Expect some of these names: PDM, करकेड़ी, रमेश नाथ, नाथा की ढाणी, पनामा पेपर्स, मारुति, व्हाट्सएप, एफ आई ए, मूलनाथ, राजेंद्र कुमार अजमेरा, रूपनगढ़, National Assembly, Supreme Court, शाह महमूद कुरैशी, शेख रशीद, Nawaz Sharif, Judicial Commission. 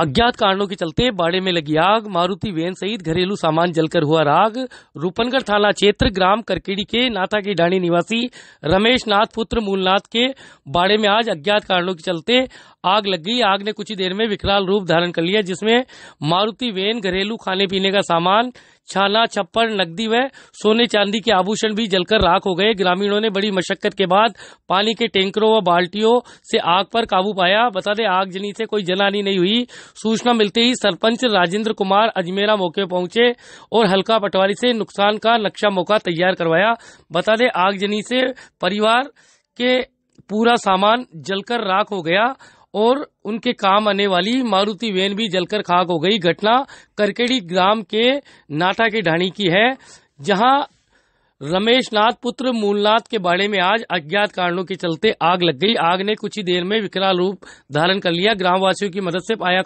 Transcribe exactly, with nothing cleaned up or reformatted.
अज्ञात कारणों के चलते बाड़े में लगी आग, मारुति वैन सहित घरेलू सामान जलकर हुआ राग। रूपनगढ़ थाना क्षेत्र ग्राम करकेड़ी के नाथा की डाणी निवासी रमेश नाथ पुत्र मूलनाथ के बाड़े में आज अज्ञात कारणों के चलते आग लग गई। आग ने कुछ ही देर में विकराल रूप धारण कर लिया, जिसमें मारुति वैन, घरेलू खाने पीने का सामान, छाला छप्पर, नकदी व सोने चांदी के आभूषण भी जलकर राख हो गए। ग्रामीणों ने बड़ी मशक्कत के बाद पानी के टैंकरों व बाल्टियों से आग पर काबू पाया। बता दें, आगजनी से कोई जनहानि नहीं हुई। सूचना मिलते ही सरपंच राजेंद्र कुमार अजमेरा मौके पर पहुंचे और हल्का पटवारी से नुकसान का नक्शा मौका तैयार करवाया। बता दें, आगजनी से परिवार के पूरा सामान जलकर राख हो गया और उनके काम आने वाली मारुति वैन भी जलकर खाक हो गई। घटना करकेड़ी ग्राम के नाटा के ढाणी की है, जहां रमेश नाथ पुत्र मूलनाथ के बाड़े में आज अज्ञात कारणों के चलते आग लग गई। आग ने कुछ ही देर में विकराल रूप धारण कर लिया। ग्रामवासियों की मदद से पाया